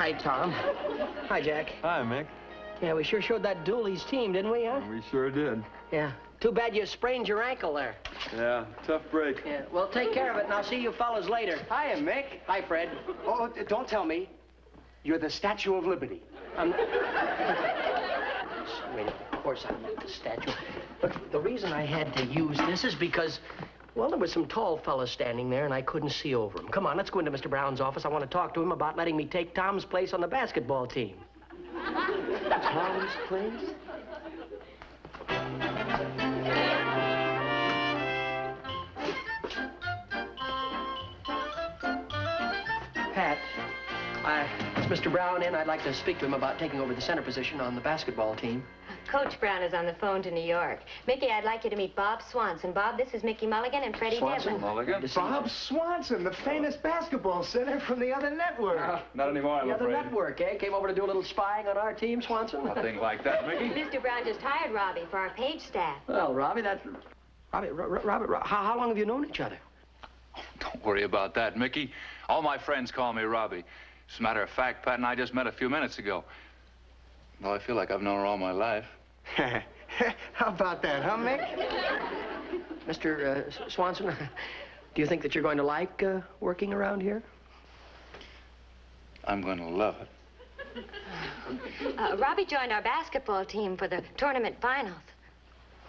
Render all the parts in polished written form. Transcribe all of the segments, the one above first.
Hi, Tom. Hi, Jack. Hi, Mick. Yeah, we sure showed that Dooley's team, didn't we, huh? We sure did. Yeah. Too bad you sprained your ankle there. Yeah, tough break. Yeah, well, take care of it, and I'll see you fellas later. Hiya, Mick. Hi, Fred. Oh, don't tell me. You're the Statue of Liberty. Wait, of course I'm not the statue. But the reason I had to use this is because, well, there was some tall fellas standing there, and I couldn't see over them. Come on, let's go into Mr. Brown's office. I want to talk to him about letting me take Tom's place on the basketball team. Tom's place? Pat, it's Mr. Brown in. I'd like to speak to him about taking over the center position on the basketball team. Coach Brown is on the phone to New York. Mickey, I'd like you to meet Bob Swanson. Bob, this is Mickey Mulligan and Freddie Devin. Swanson, Mulligan. Bob Swanson, the famous basketball center from the other network. Not anymore, I'm afraid. The other network, eh? Came over to do a little spying on our team, Swanson? Nothing like that, Mickey. Mr. Brown just hired Robbie for our page staff. Well, Robbie, that's... Robbie, how long have you known each other? Oh, don't worry about that, Mickey. All my friends call me Robbie. As a matter of fact, Pat and I just met a few minutes ago. Well, I feel like I've known her all my life. How about that, huh, Mick? Mr. Swanson, do you think that you're going to like working around here? I'm going to love it. Robbie joined our basketball team for the tournament finals.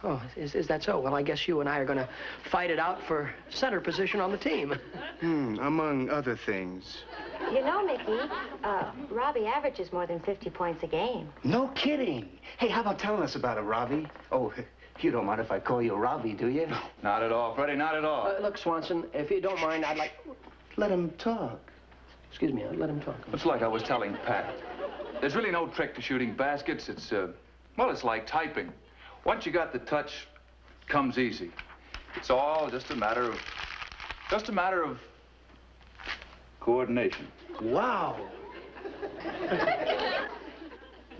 Oh, is that so? Well, I guess you and I are going to fight it out for center position on the team. Among other things. You know, Mickey, Robbie averages more than 50 points a game. No kidding. Hey, how about telling us about it, Robbie? Oh, you don't mind if I call you Robbie, do you? Not at all, Freddie, not at all. Look, Swanson, if you don't mind, I'd like... Let him talk. Excuse me, I'd let him talk. It's like I was telling Pat. There's really no trick to shooting baskets. It's, well, it's like typing. Once you got the touch, it comes easy. It's all just a matter of coordination. Wow.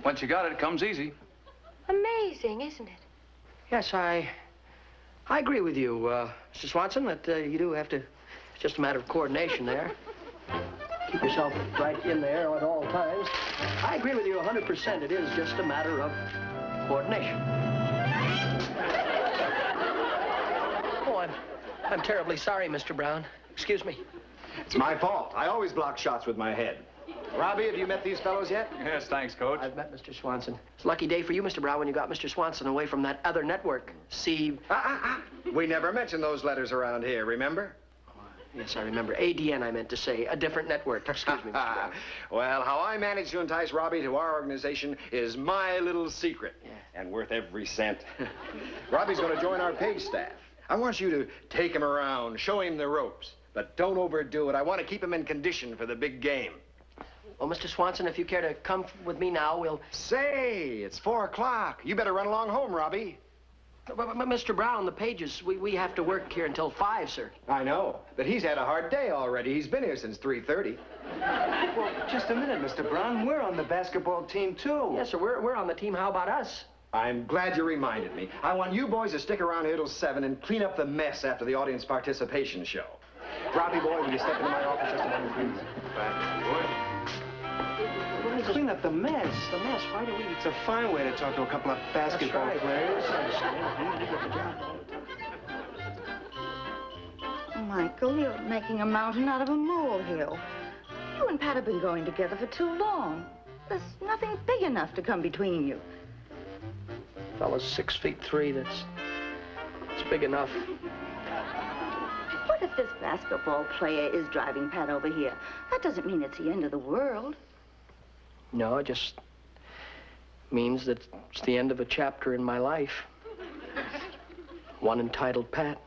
Once you got it, it comes easy. Amazing, isn't it? Yes, I agree with you, Mr. Swanson, that you do have to... It's just a matter of coordination there. Keep yourself right in there at all times. I agree with you 100%. It is just a matter of coordination. I'm terribly sorry, Mr. Brown. Excuse me. It's my fault. I always block shots with my head. Robbie, have you met these fellows yet? Yes, thanks, Coach. I've met Mr. Swanson. It's a lucky day for you, Mr. Brown, when you got Mr. Swanson away from that other network. See... We never mentioned those letters around here, remember? Yes, I remember. ADN, I meant to say. A different network. Excuse me, Mr. Brown. Well, how I managed to entice Robbie to our organization is my little secret. Yeah. And worth every cent. Robbie's going to join our page staff. I want you to take him around, show him the ropes, but don't overdo it. I want to keep him in condition for the big game. Well, Mr. Swanson, if you care to come with me now, we'll... Say, it's 4 o'clock. You better run along home, Robbie. But Mr. Brown, the pages, we have to work here until 5, sir. I know, but he's had a hard day already. He's been here since 3:30. Well, just a minute, Mr. Brown. We're on the basketball team, too. Yes, sir, we're on the team. How about us? I'm glad you reminded me. I want you boys to stick around here till 7 and clean up the mess after the audience participation show. Robbie boy, will you step into my office just a moment, please? Right, boy. We're going to clean up the mess. The mess, why do we... It's a fine way to talk to a couple of basketball players. Michael, you're making a mountain out of a molehill. You and Pat have been going together for too long. There's nothing big enough to come between you. Fella's 6'3", that's big enough. What if this basketball player is driving Pat over here? That doesn't mean it's the end of the world. No, it just means that it's the end of a chapter in my life. One entitled Pat.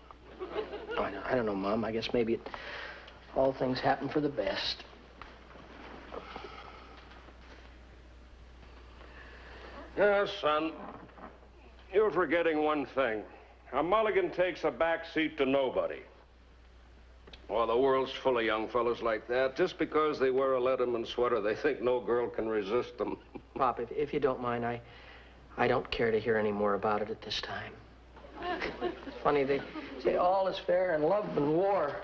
I don't know, Mom. I guess maybe all things happen for the best. Yes, son. You're forgetting one thing. A Mulligan takes a back seat to nobody. Well, the world's full of young fellas like that. Just because they wear a Letterman sweater, they think no girl can resist them. Pop, if you don't mind, I don't care to hear any more about it at this time. Funny, they say all is fair in love and war.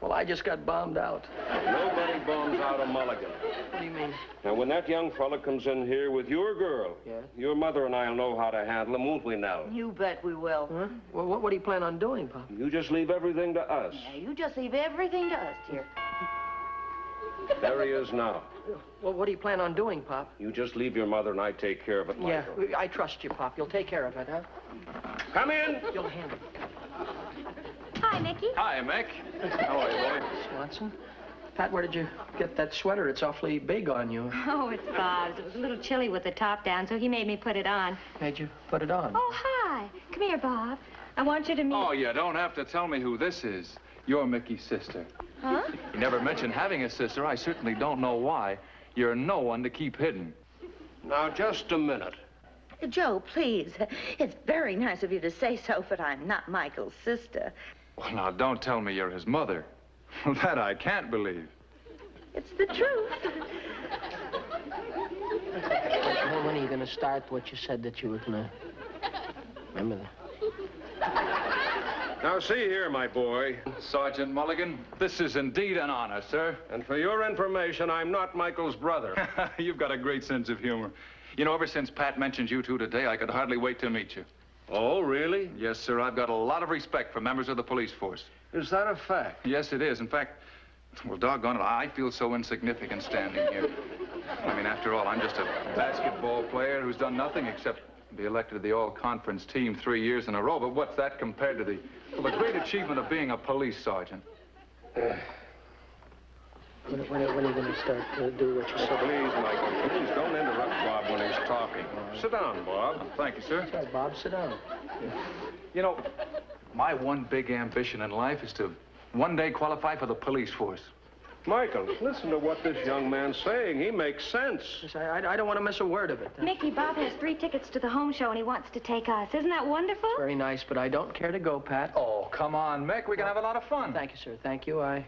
Well, I just got bombed out. Nobody bombs out a Mulligan. What do you mean? Now, when that young fella comes in here with your girl, yes? Your mother and I'll know how to handle him, won't we now? You bet we will. Huh? Well, what do you plan on doing, Pop? You just leave everything to us. Yeah, you just leave everything to us, dear. There he is now. Well, what do you plan on doing, Pop? You just leave your mother and I take care of it, Michael. Yeah, I trust you, Pop. You'll take care of it, huh? Come in. You'll handle it. Hi, Mickey. Hi, Mick. How are you, boy? Swanson. Pat, where did you get that sweater? It's awfully big on you. Oh, it's Bob's. It was a little chilly with the top down, so he made me put it on. Made you put it on? Oh, hi. Come here, Bob. I want you to meet... Oh, you don't have to tell me who this is. You're Mickey's sister. Huh? You never mentioned having a sister. I certainly don't know why. You're no one to keep hidden. Now, just a minute. Joe, please. It's very nice of you to say so, but I'm not Michael's sister. Well, now, don't tell me you're his mother. Well, that I can't believe. It's the truth. Well, when are you going to start what you said that you were going to... Remember that. Now, see here, my boy. Sergeant Mulligan, this is indeed an honor, sir. And for your information, I'm not Michael's brother. You've got a great sense of humor. You know, ever since Pat mentioned you two today, I could hardly wait to meet you. Oh, really? Yes, sir. I've got a lot of respect for members of the police force. Is that a fact? Yes, it is. In fact, well, doggone it, I feel so insignificant standing here. I mean, after all, I'm just a basketball player who's done nothing except be elected to the all-conference team 3 years in a row. But what's that compared to the... Well, the great achievement of being a police sergeant. When are you going to start to do what you said? Please, Michael, please don't interrupt Bob when he's talking. Sit down, Bob. Oh, thank you, sir. Sorry, Bob, sit down. You know, my one big ambition in life is to one day qualify for the police force. Michael, listen to what this young man's saying. He makes sense. Yes, I don't want to miss a word of it. Mickey, Bob has 3 tickets to the home show, and he wants to take us. Isn't that wonderful? It's very nice, but I don't care to go, Pat. Oh, come on, Mick. We're going to have a lot of fun. Thank you, sir. Thank you. I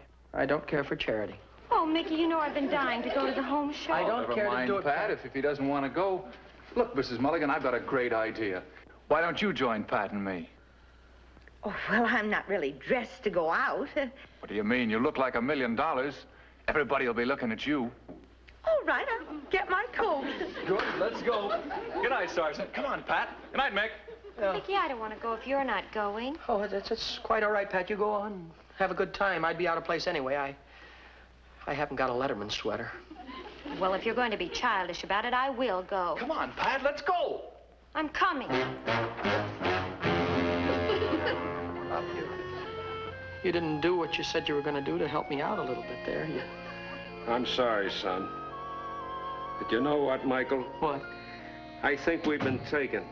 don't care for charity. Oh, Mickey, you know I've been dying to go to the home show. I don't care to do it, Pat. If he doesn't want to go... Look, Mrs. Mulligan, I've got a great idea. Why don't you join Pat and me? Oh, well, I'm not really dressed to go out. What do you mean? You look like $1 million. Everybody will be looking at you. All right, I'll get my coat. Good, let's go. Good night, Sergeant. Come on, Pat. Good night, Mick. Mickey, I don't want to go if you're not going. Oh, it's quite all right, Pat. You go on. Have a good time. I'd be out of place anyway. I haven't got a Letterman sweater. Well, if you're going to be childish about it, I will go. Come on, Pat, let's go. I'm coming. You didn't do what you said you were going to do to help me out a little bit there. I'm sorry, son. But you know what, Michael? What? I think we've been taken.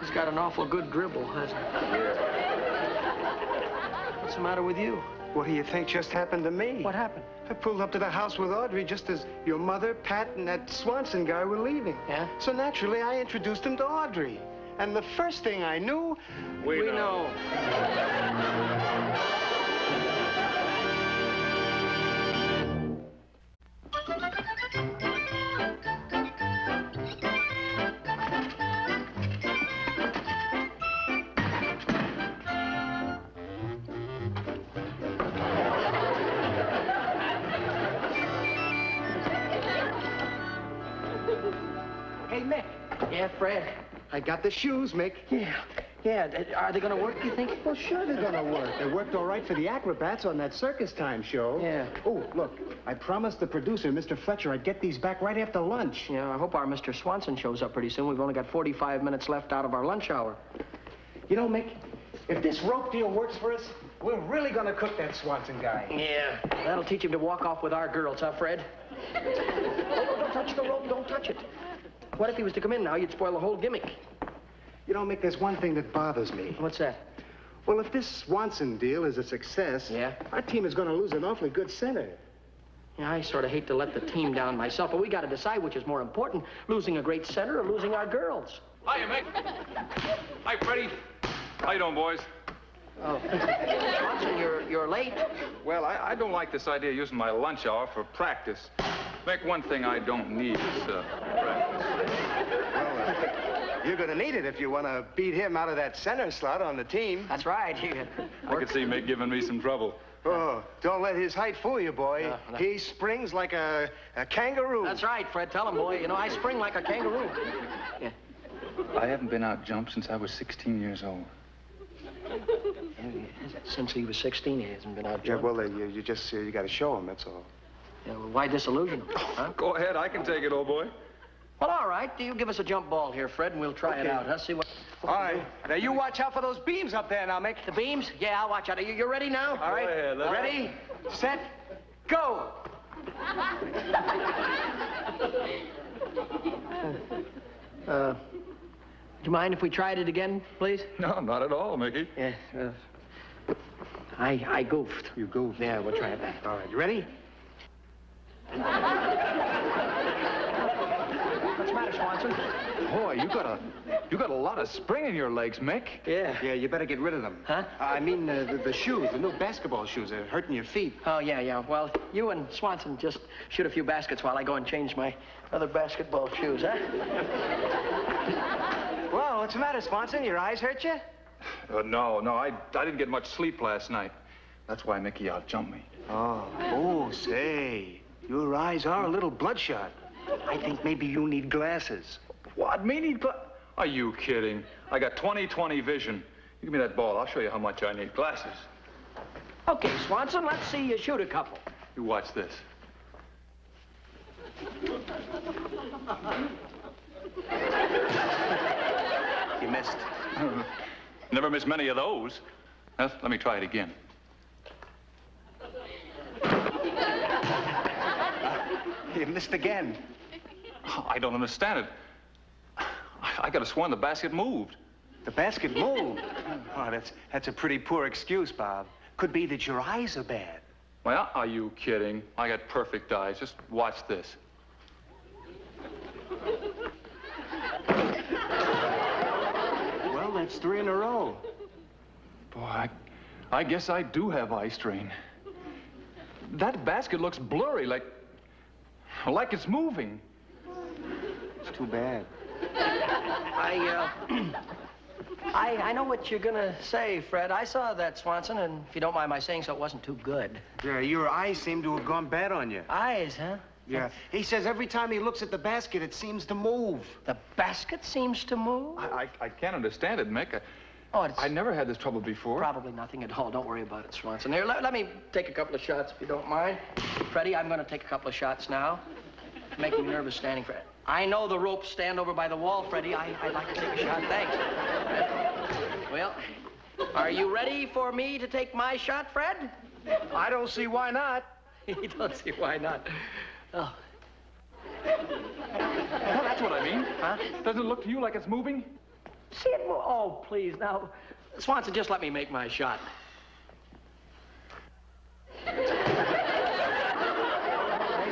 He's got an awful good dribble, hasn't he? Yeah. What's the matter with you? What do you think just happened to me? What happened? I pulled up to the house with Audrey just as your mother, Pat, and that Swanson guy were leaving. Yeah? So naturally, I introduced him to Audrey. And the first thing I knew... We know. Yeah, Fred. I got the shoes, Mick. Yeah. Are they going to work, do you think? Well, sure they're going to work. They worked all right for the acrobats on that Circus Time show. Yeah. Oh, look, I promised the producer, Mr. Fletcher, I'd get these back right after lunch. Yeah, I hope our Mr. Swanson shows up pretty soon. We've only got 45 minutes left out of our lunch hour. You know, Mick, if this rope deal works for us, we're really going to cook that Swanson guy. Yeah. That'll teach him to walk off with our girls, huh, Fred? Oh, don't touch the rope. Don't touch it. What if he was to come in now? You'd spoil the whole gimmick. You know, Mick, there's one thing that bothers me. What's that? Well, if this Swanson deal is a success, our team is going to lose an awfully good center. Yeah, I sort of hate to let the team down myself, but we got to decide which is more important, losing a great center or losing our girls. Hiya, Mick. Hi, Freddie. How you doing, boys? Oh. Swanson, you're late. Well, I don't like this idea of using my lunch hour for practice. Mick, one thing I don't need is practice. Well, you're going to need it if you want to beat him out of that center slot on the team. That's right. I could see Mick giving me some trouble. Oh, don't let his height fool you, boy. No. He springs like a kangaroo. That's right, Fred. Tell him, boy. You know, I spring like a kangaroo. Yeah. I haven't been out jump since I was 16 years old. Since he was 16, he hasn't been out jump. Yeah, well, you just you got to show him, that's all. Yeah, well, why disillusion? Huh? Go ahead. I can take it, old boy. Well, all right. You give us a jump ball here, Fred, and we'll try it out. Huh? See what... All right. Now, you watch out for those beams up there now, Mick. The beams? Yeah, I'll watch out. Are you ready now? All right. Go ahead, ready, set, go. Do you mind if we tried it again, please? No, not at all, Mickey. Yeah, I goofed. You goofed? Yeah, we'll try it back. All right. You ready? What's the matter, Swanson? Boy, you got a lot of spring in your legs, Mick. Yeah. Yeah, you better get rid of them. Huh? I mean, the shoes, the new basketball shoes are hurting your feet. Oh, yeah. Well, you and Swanson just shoot a few baskets while I go and change my other basketball shoes, huh? Well, what's the matter, Swanson? Your eyes hurt you? No, I didn't get much sleep last night. That's why Mickey outjumped me. Oh, say, your eyes are a little bloodshot. I think maybe you need glasses. What? Me need glasses? Are you kidding? I got 20/20 vision. You give me that ball, I'll show you how much I need glasses. Okay, Swanson, let's see you shoot a couple. You watch this. You missed. Never miss many of those. Let me try it again. You missed again. Oh, I don't understand it. I could have sworn the basket moved. The basket moved? Oh, that's a pretty poor excuse, Bob. Could be that your eyes are bad. Well, are you kidding? I got perfect eyes. Just watch this. Well, that's 3 in a row. Boy, I guess I do have eye strain. That basket looks blurry, like it's moving. It's too bad. I know what you're gonna say, Fred. I saw that, Swanson, and if you don't mind my saying so, it wasn't too good. Yeah, your eyes seem to have gone bad on you. Eyes, huh? Yeah. He says every time he looks at the basket, it seems to move. The basket seems to move? I can't understand it, Mick. I never had this trouble before. Probably nothing at all. Don't worry about it, Swanson. Here, let me take a couple of shots, if you don't mind. Freddie, I'm gonna take a couple of shots now. Making me nervous standing, Fred. I know the ropes stand over by the wall, Freddie. I'd like to take a shot. Thanks. Well, are you ready for me to take my shot, Fred? I don't see why not. You don't see why not. Oh. Well, that's what I mean. Huh? Doesn't it look to you like it's moving? See it move? Oh, please. Now, Swanson, just let me make my shot. There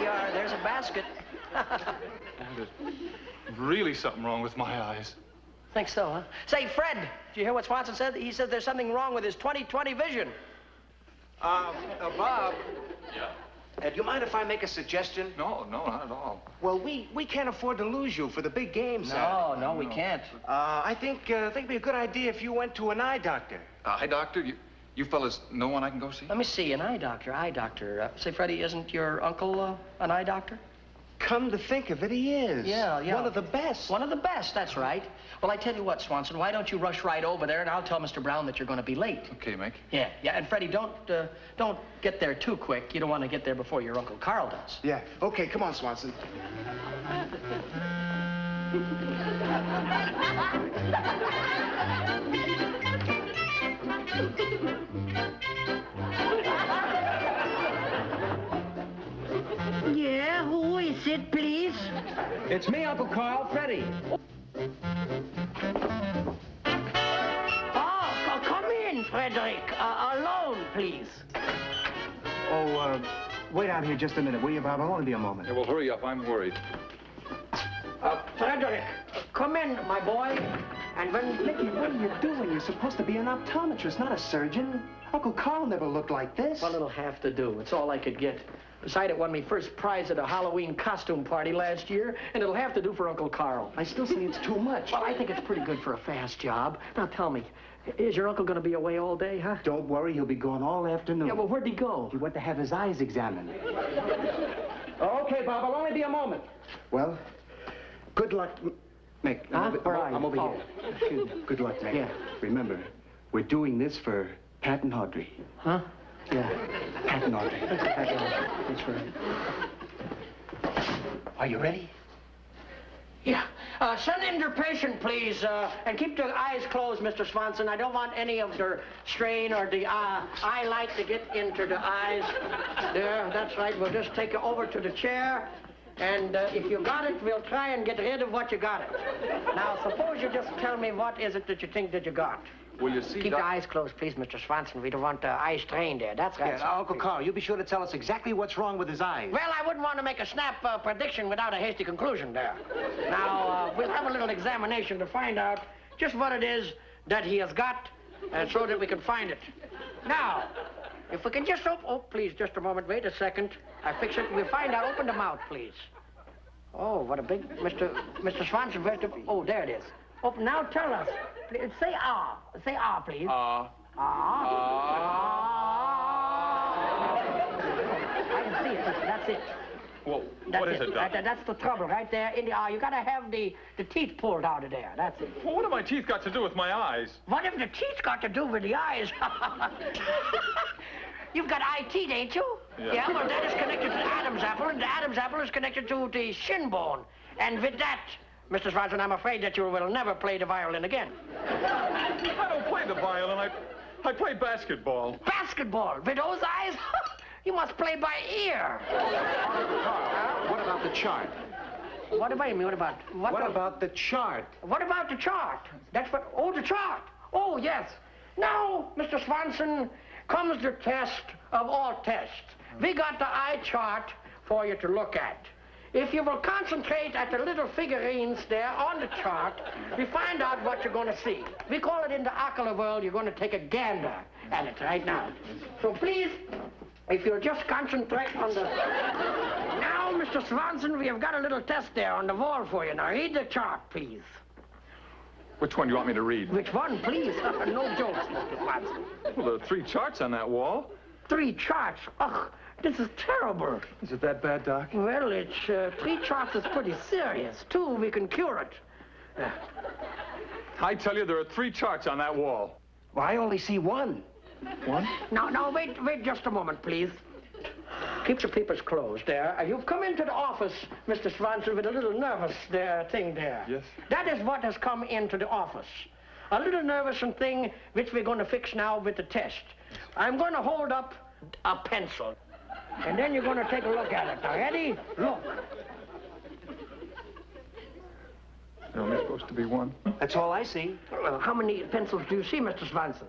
you are. There's a basket. There's really something wrong with my eyes. Think so, huh? Say, Fred, did you hear what Swanson said? He said there's something wrong with his 20/20 vision. Bob? Yeah? Do you mind if I make a suggestion? No, not at all. Well, we can't afford to lose you for the big game, Saturday. No, we can't. I think it'd be a good idea if you went to an eye doctor. Eye doctor? You fellas know one I can go see? Let me see, an eye doctor, say, Freddie, isn't your uncle an eye doctor? Come to think of it, he is. Yeah. One of the best. One of the best, that's right. Well, I tell you what, Swanson, why don't you rush right over there, and I'll tell Mr. Brown that you're going to be late. Okay, Mick. Yeah, and Freddie, don't get there too quick. You don't want to get there before your Uncle Carl does. Yeah, okay, come on, Swanson. Yeah, who is it, please? It's me, Uncle Carl, Freddie. Oh, come in, Frederick. Alone, please. Oh, wait out here just a minute, will you, Bob? I'll only be a moment. Yeah, well, hurry up. I'm worried. Frederick, come in, my boy. And when... Mickey, what are you doing? You're supposed to be an optometrist, not a surgeon. Uncle Carl never looked like this. Well, it'll have to do. It's all I could get. Besides, it won me first prize at a Halloween costume party last year, and it'll have to do for Uncle Carl. I still say it's too much. Well, I think it's pretty good for a fast job. Now, tell me, Is your uncle going to be away all day, huh? Don't worry, he'll be gone all afternoon. Yeah, well, where'd he go? He went to have his eyes examined. Okay, Bob, I'll only be a moment. Well, good luck, Mick. Huh? I'm over here. Good luck, Mick. Yeah. Remember, we're doing this for Pat and Audrey. Huh? Yeah. Pat and Audrey. Pat and Audrey. That's right. Are you ready? Yeah. Send in your patient, please, and keep your eyes closed, Mr. Swanson. I don't want any of the strain or the eye light to get into the eyes. There, that's right. We'll just take you over to the chair, and if you got it, we'll try and get rid of what you got it. Now, suppose you just tell me what is it that you think that you got. Well, you see, keep your eyes closed, please, Mr. Swanson. We don't want the eye strain there. That's right. Yeah, Uncle Carl, you be sure to tell us exactly what's wrong with his eyes. Well, I wouldn't want to make a snap prediction without a hasty conclusion there. Now, we'll have a little examination to find out just what it is that he has got so that we can find it. Now, if we can just open... Oh, please, just a moment. Wait a second. I fix it. We'll find out. Open the mouth, please. Oh, what a big... Mr. Swanson, where's the... Oh, there it is. Open. Now tell us. Say ah. Say ah, please. Ah. Ah. Ah. I can see it. That's it. Well, what is it, Doctor? That's the trouble right there in the eye. You got to have the teeth pulled out of there. That's it. Well, what have my teeth got to do with my eyes? What have the teeth got to do with the eyes? You've got eye teeth, ain't you? Yeah. Yeah, well, that is connected to the Adam's apple, and the Adam's apple is connected to the shin bone. And with that... Mr. Swanson, I'm afraid that you will never play the violin again. I don't play the violin. I play basketball. Basketball? With those eyes? You must play by ear. What about the chart? What about me? What about the chart? What about the chart? That's what... Oh, the chart. Oh, yes. Now, Mr. Swanson, comes the test of all tests. We got the eye chart for you to look at. If you will concentrate at the little figurines there on the chart, we find out what you're going to see. We call it in the ocular world, you're going to take a gander at it right now. So please, if you'll just concentrate on the... Now, Mr. Swanson, we have got a little test there on the wall for you. Now, read the chart, please. Which one do you want me to read? Which one, please? No jokes, Mr. Swanson. Well, there are 3 charts on that wall. 3 charts? Ugh. This is terrible. Is it that bad, Doc? Well, it's 3 charts is pretty serious. 2, we can cure it. I tell you, there are 3 charts on that wall. Well, I only see one. One? No, wait just a moment, please. Keep your papers closed there. You've come into the office, Mr. Swanson, with a little nervous thing there. Yes? That is what has come into the office. A little nervous and thing which we're going to fix now with the test. I'm going to hold up a pencil. And then you're going to take a look at it. Now, ready? Look. There's only supposed to be one. That's all I see. Well, how many pencils do you see, Mr. Swanson?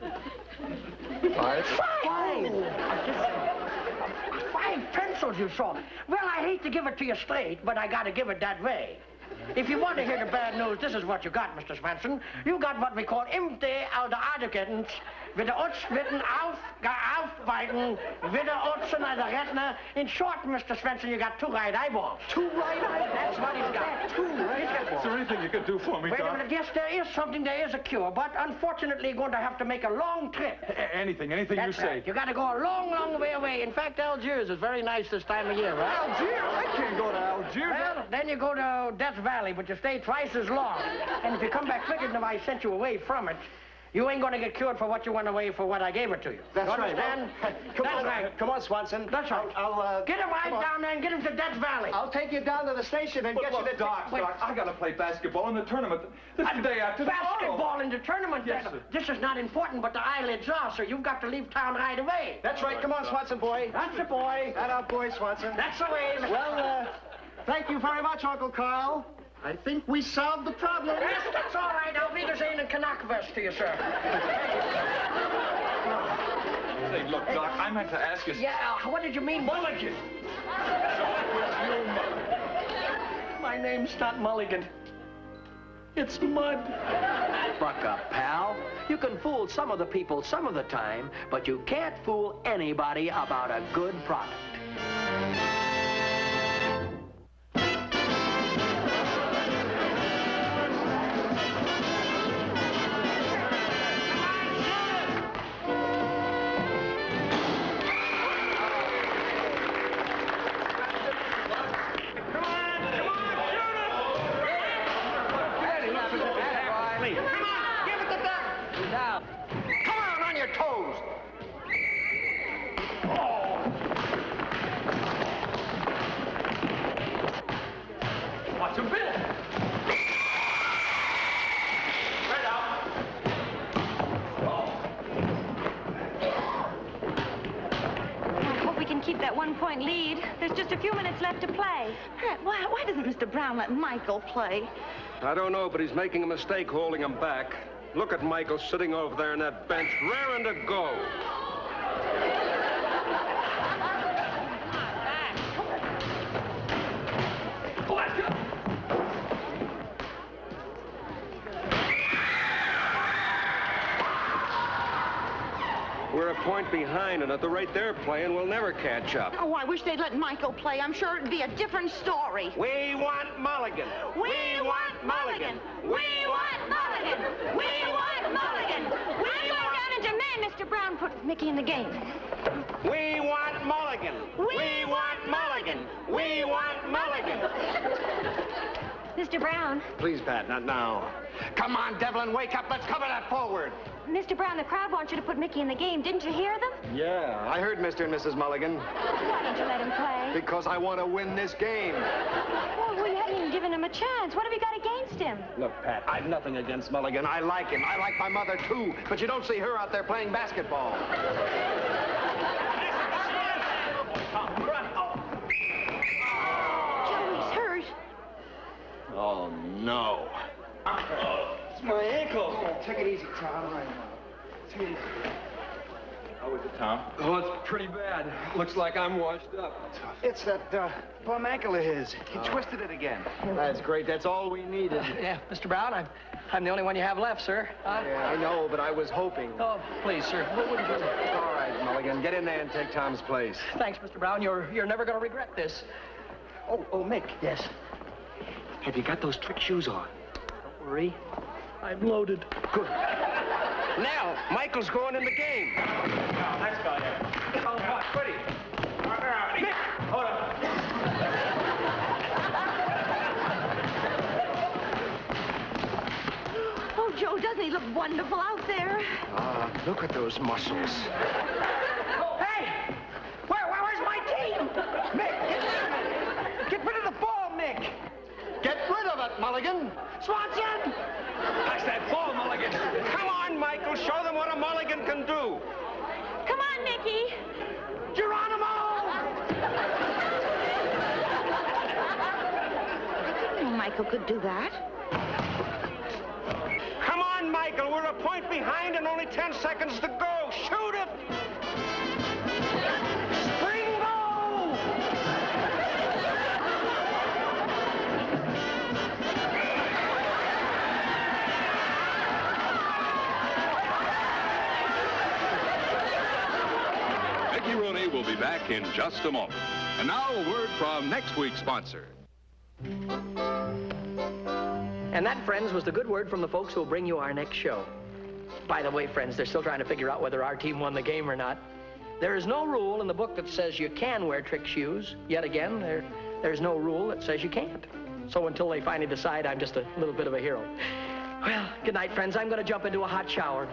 5. 5! Just 5 pencils you saw. Well, I hate to give it to you straight, but I got to give it that way. If you want to hear the bad news, this is what you got, Mr. Swanson. You got what we call empty outer articans. With the Utswitten, Aufweiten, with the Utzen and the Retina. In short, Mr. Swanson, you got 2 right eyeballs. 2 right eyeballs? That's what he's got. 2 right eyeballs. Is there anything you could do for me, Doc? Wait a minute. Yes, there is something. There is a cure, but unfortunately, you're going to have to make a long trip. Anything you say. You got to go a long, long way away. In fact, Algiers is very nice this time of year, right? Algiers? I can't go to Algiers. Well, then you go to Death Valley, but you stay twice as long. And if you come back quicker than I sent you away from it, you ain't going to get cured for what you went away for what I gave it to you. That's you understand? Right. Well, That's right. Come on, Swanson. That's right. I'll get him right down there and get him to Death Valley. I'll take you down to the station and get you to Doc. I got to play basketball in the tournament. This is the day after tomorrow. Basketball in the tournament? Yes, sir. This is not important, but the eyelids are, so you've got to leave town right away. That's right. Come on, Swanson, boy. That's the boy. That our boy, Swanson. That's the way. Well, thank you very much, Uncle Carl. I think we solved the problem. Yes, that's all right. I'll be the same in Kanakverse to you, sir. Say, look, Doc, I meant to ask you... Yeah, what did you mean? Mulligan. My name's not Mulligan. It's Mud. Buck up, pal. You can fool some of the people some of the time, but you can't fool anybody about a good product. your toes. Oh. Watch him, Bill. Spread out. I hope we can keep that 1-point lead. There's just a few minutes left to play. Pat, why doesn't Mr. Brown let Michael play? I don't know, but he's making a mistake holding him back. Look at Michael sitting over there on that bench, raring to go. We're a point behind, and at the rate they're playing, we'll never catch up. Oh, I wish they'd let Michael play. I'm sure it'd be a different story. We want Mulligan. We want Mulligan. We want Mulligan. We want Mulligan. I'm going down and demand Mr. Brown put Mickey in the game. We want Mulligan. We want Mulligan. We want Mulligan. Mr. Brown. Please, Pat, not now. Come on, Devlin, wake up. Let's cover that forward. Mr. Brown, the crowd wants you to put Mickey in the game. Didn't you hear them? Yeah, I heard Mr. and Mrs. Mulligan. Why didn't you let him play? Because I want to win this game. Well, we haven't even given him a chance. What have you got against him? Look, Pat, I've nothing against Mulligan. I like him. I like my mother, too. But you don't see her out there playing basketball. Joey's hurt. Oh, no. It's my ankle. Yeah, take it easy, Tom. Right now. Take it easy. How is it, Tom? Oh, it's pretty bad. Looks like I'm washed up. Tough. It's that bum ankle of his. He twisted it again. That's great. That's all we needed. Yeah, Mr. Brown, I'm the only one you have left, sir. Yeah, I know, but I was hoping. Oh, please, sir. What would you do? All right, Mulligan, get in there and take Tom's place. Thanks, Mr. Brown. You're never going to regret this. Oh, Mick. Yes. Have you got those trick shoes on? Worry. I'm loaded. Good. Now, Michael's going in the game. Now, that's about it. Oh, what? Pretty. Mick! Hold on. Oh, Joe, doesn't he look wonderful out there? Look at those muscles. Oh. Hey! Where's my team? Mick, get rid of it. Get rid of the ball, Mick. Get rid of it, Mulligan. Swanson! That's that ball, Mulligan. Come on, Michael. Show them what a Mulligan can do. Come on, Mickey. Geronimo! I didn't know Michael could do that. Come on, Michael. We're a point behind and only 10 seconds to go. Shoot it! We'll be back in just a moment. And now a word from next week's sponsor. And that, friends, was the good word from the folks who will bring you our next show. By the way, friends, they're still trying to figure out whether our team won the game or not. There is no rule in the book that says you can wear trick shoes. Yet again, there's no rule that says you can't. So until they finally decide, I'm just a little bit of a hero. Well, good night, friends. I'm going to jump into a hot shower.